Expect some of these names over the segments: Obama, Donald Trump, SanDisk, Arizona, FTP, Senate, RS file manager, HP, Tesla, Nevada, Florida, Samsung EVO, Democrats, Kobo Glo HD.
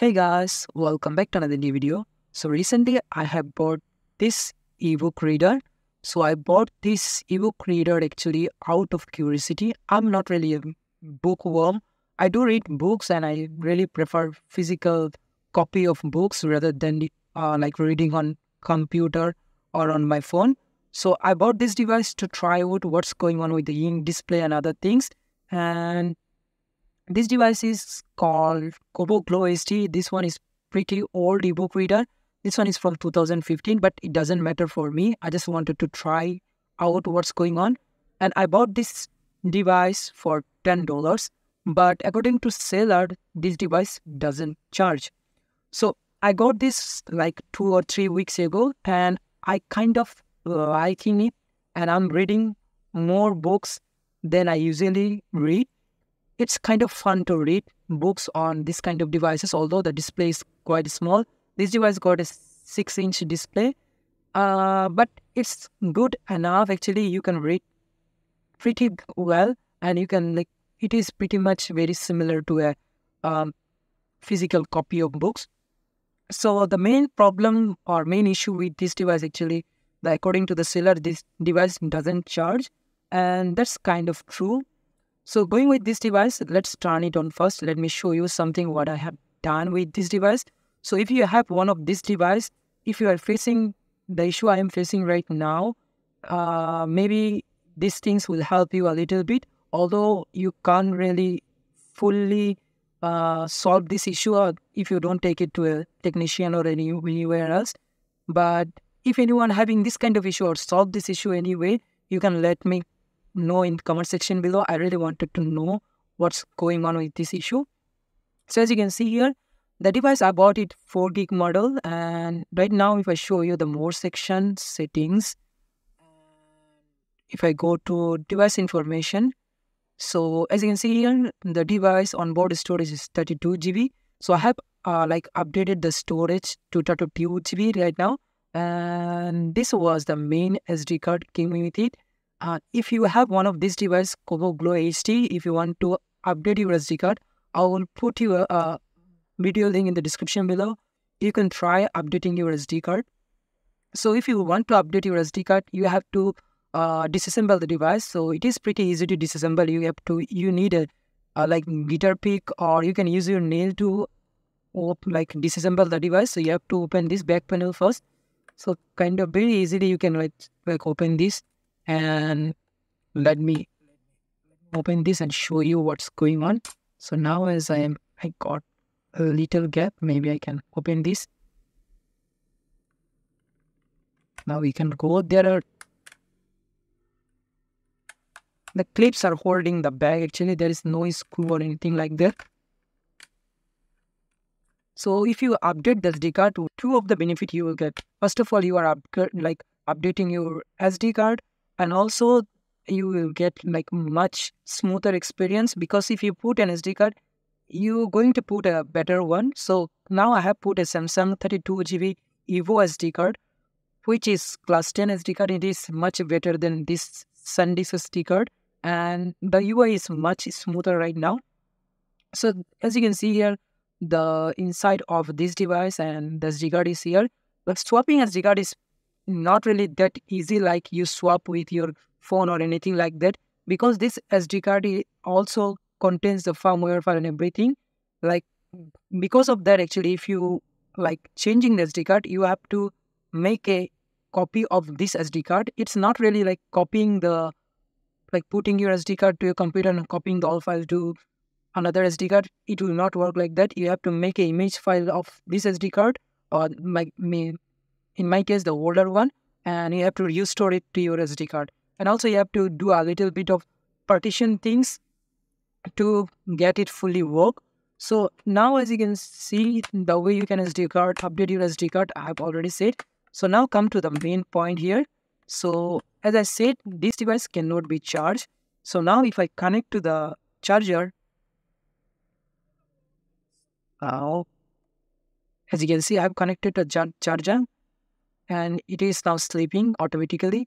Hey guys, welcome back to another new video. So recently I have bought this ebook reader. So I bought this ebook reader actually out of curiosity. I'm not really a bookworm. I do read books and I really prefer physical copy of books rather than like reading on computer or on my phone. So I bought this device to try out what's going on with the ink display and other things. And this device is called Kobo Glo HD. This one is pretty old ebook reader. This one is from 2015, but it doesn't matter for me. I just wanted to try out what's going on. And I bought this device for $10. But according to seller, this device doesn't charge. So I got this like 2 or 3 weeks ago and I kind of liking it. And I'm reading more books than I usually read. It's kind of fun to read books on this kind of devices, although the display is quite small. This device got a 6-inch display, but it's good enough. Actually, you can read pretty well, and you can like it is pretty much very similar to a physical copy of books. So the main problem or main issue with this device actually, according to the seller, this device doesn't charge, and that's kind of true. So going with this device, let's turn it on first. Let me show you something what I have done with this device. So if you have one of this device, if you are facing the issue I am facing right now, maybe these things will help you a little bit. Although you can't really fully solve this issue if you don't take it to a technician or anywhere else. But if anyone having this kind of issue or solve this issue anyway, you can let me know in the comment section below. I really wanted to know what's going on with this issue. So as you can see here, the device I bought it 4GB model, and right now if I show you the more section settings, if I go to device information, so as you can see here, the device onboard storage is 32GB. So I have like updated the storage to 32GB right now, and this was the main SD card came with it. If you have one of this device, Kobo Glo HD, if you want to update your SD card, I will put your video link in the description below. You can try updating your SD card. So if you want to update your SD card, you have to disassemble the device. So it is pretty easy to disassemble. You need a like guitar pick, or you can use your nail to like disassemble the device. So you have to open this back panel first. So kind of very easily you can like open this. And let me open this and show you what's going on. So now as I got a little gap, maybe I can open this. Now we can go. The clips are holding the bag. Actually, there is no screw or anything like that. So if you update the SD card, two of the benefit you will get. First of all, you are updating your SD card. And also, you will get like much smoother experience, because if you put an SD card, you're going to put a better one. So now I have put a Samsung 32GB EVO SD card, which is class 10 SD card. It is much better than this SanDisk SD card. And the UI is much smoother right now. So as you can see here, the inside of this device and the SD card is here. But swapping SD card is not really that easy, like you swap with your phone or anything like that, because this SD card also contains the firmware file and everything. Like because of that, actually, if you like changing the SD card, you have to make a copy of this SD card. It's not really like copying the like putting your SD card to your computer and copying the all files to another SD card. It will not work like that. You have to make an image file of this SD card, or in my case, the older one, and you have to restore it to your SD card. And also you have to do a little bit of partition things to get it fully work. So now as you can see, the way you can update your SD card, I have already said. So now come to the main point here. So as I said, this device cannot be charged. So now if I connect to the charger, as you can see, I have connected to the charger. And it is now sleeping automatically.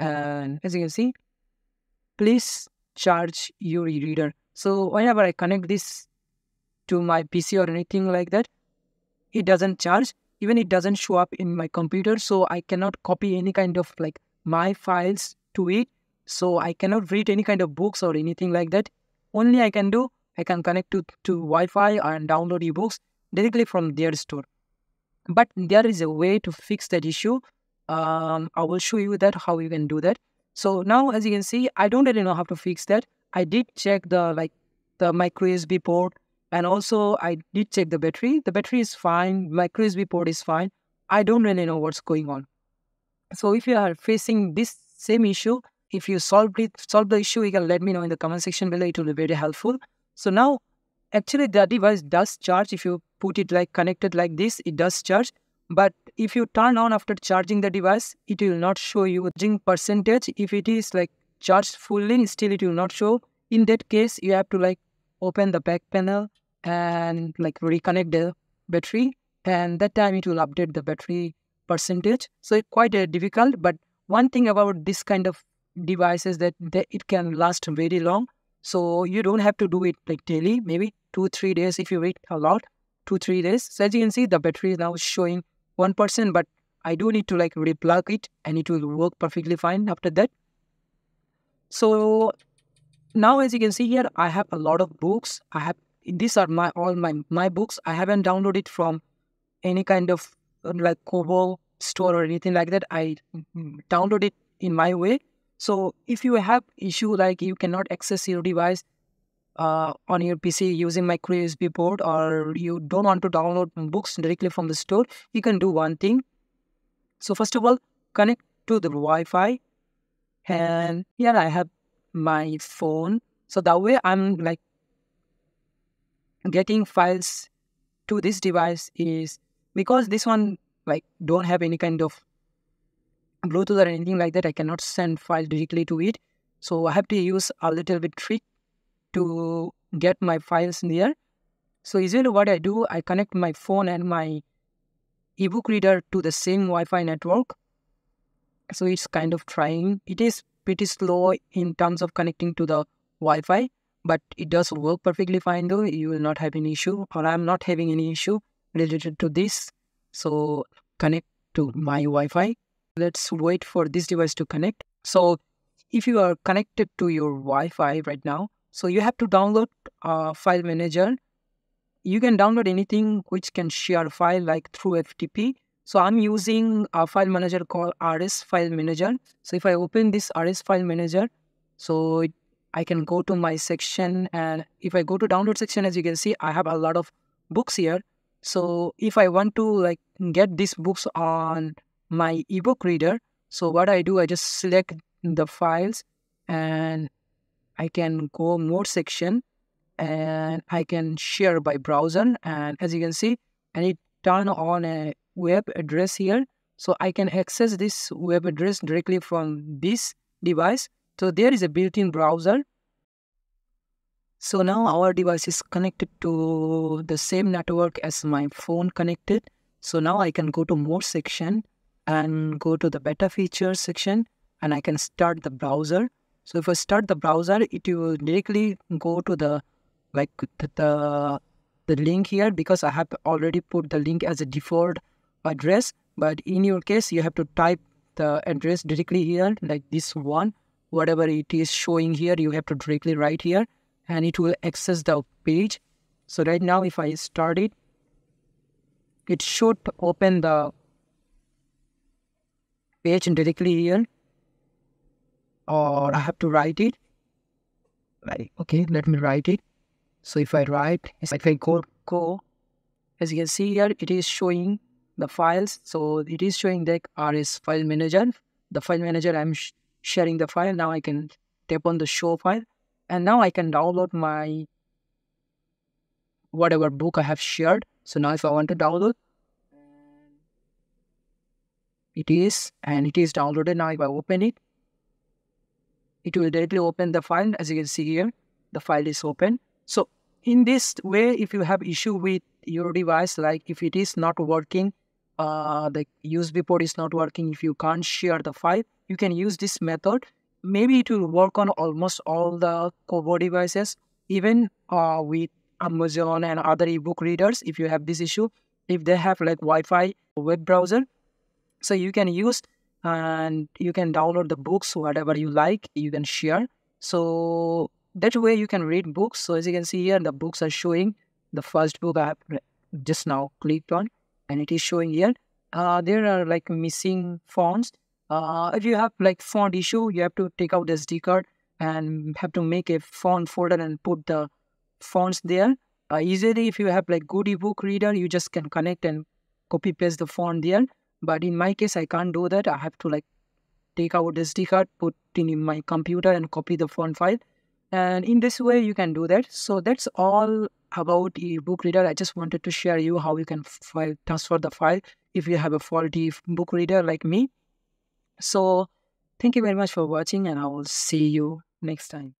And as you can see, please charge your reader. So whenever I connect this to my PC or anything like that. It doesn't charge, even it doesn't show up in my computer, so I cannot copy any kind of like my files to it. So I cannot read any kind of books or anything like that. Only I can do, I can connect to Wi-Fi and download ebooks directly from their store. But there is a way to fix that issue. I will show you that how you can do that. So now, as you can see, I don't really know how to fix that. I did check the micro USB port, and also I did check the battery. The battery is fine, micro USB port is fine. I don't really know what's going on. So if you are facing this same issue, if you solve the issue, you can let me know in the comment section below. It will be very helpful. So now, actually the device does charge. If you put it like connected like this, it does charge. But if you turn on after charging the device, it will not show you charging percentage. If it is like charged fully, still it will not show. In that case, you have to like open the back panel and like reconnect the battery, and that time it will update the battery percentage. So it's quite difficult. But one thing about this kind of devices that it can last very long. So you don't have to do it like daily, maybe 2-3 days if you wait a lot, 2-3 days. So as you can see, the battery is now showing 1%, but I do need to like replug it and it will work perfectly fine after that. So now, as you can see here, I have a lot of books. I have, these are my all my books. I haven't downloaded from any kind of like Kobo store or anything like that. I downloaded it in my way. So if you have issue like you cannot access your device on your PC using micro USB port, or you don't want to download books directly from the store, you can do one thing. So first of all, connect to the Wi-Fi, and here I have my phone. So that way I'm like getting files to this device is because this one like don't have any kind of Bluetooth or anything like that. I cannot send files directly to it. So I have to use a little bit trick to get my files in there. So usually what I do, I connect my phone and my ebook reader to the same Wi-Fi network. So it's kind of trying. It is pretty slow in terms of connecting to the Wi-Fi, but it does work perfectly fine though. You will not have any issue, or I'm not having any issue related to this. So connect to my Wi-Fi. Let's wait for this device to connect. So if you are connected to your Wi-Fi right now, so you have to download file manager. You can download anything which can share file like through FTP. So I'm using a file manager called RS file manager. So if I open this RS file manager, so I can go to my section, and if I go to download section, as you can see, I have a lot of books here. So if I want to like get these books on my ebook reader, so what I do, I just select the files and I can go more section and I can share by browser, and as you can see, and it turn on a web address here, so I can access this web address directly from this device. So there is a built-in browser. So now our device is connected to the same network as my phone connected. So now I can go to more section and go to the beta features section, and I can start the browser. So if I start the browser, it will directly go to the like the link here, because I have already put the link as a default address. But in your case, you have to type the address directly here, like this one, whatever it is showing here, you have to directly write here, and it will access the page. So right now, if I start it, it should open the page directly here, or I have to write it. Right. Okay, let me write it. So if I write, if I go, as you can see here, it is showing the files. So it is showing the RS file manager, the file manager I'm sharing the file. Now I can tap on the show file, and now I can download my whatever book I have shared. So now if I want to download, it is, and it is downloaded. Now if I open it, it will directly open the file. As you can see here, the file is open. So in this way, if you have issue with your device, like if it is not working, the USB port is not working, if you can't share the file, you can use this method. Maybe it will work on almost all the Kobo devices, even with Amazon and other ebook readers. If you have this issue, if they have like Wi-Fi web browser, so you can use and you can download the books, whatever you like, you can share. So that way you can read books. So as you can see here, the books are showing. The first book I have just now clicked on, and it is showing here. There are like missing fonts. If you have like font issue, you have to take out the SD card and have to make a font folder and put the fonts there. Usually if you have like good ebook reader, you just can connect and copy paste the font there. But in my case, I can't do that. I have to like take out the SD card, put in my computer and copy the font file. And in this way, you can do that. So that's all about ebook reader. I just wanted to share you how you can transfer the file if you have a faulty book reader like me. So thank you very much for watching, and I will see you next time.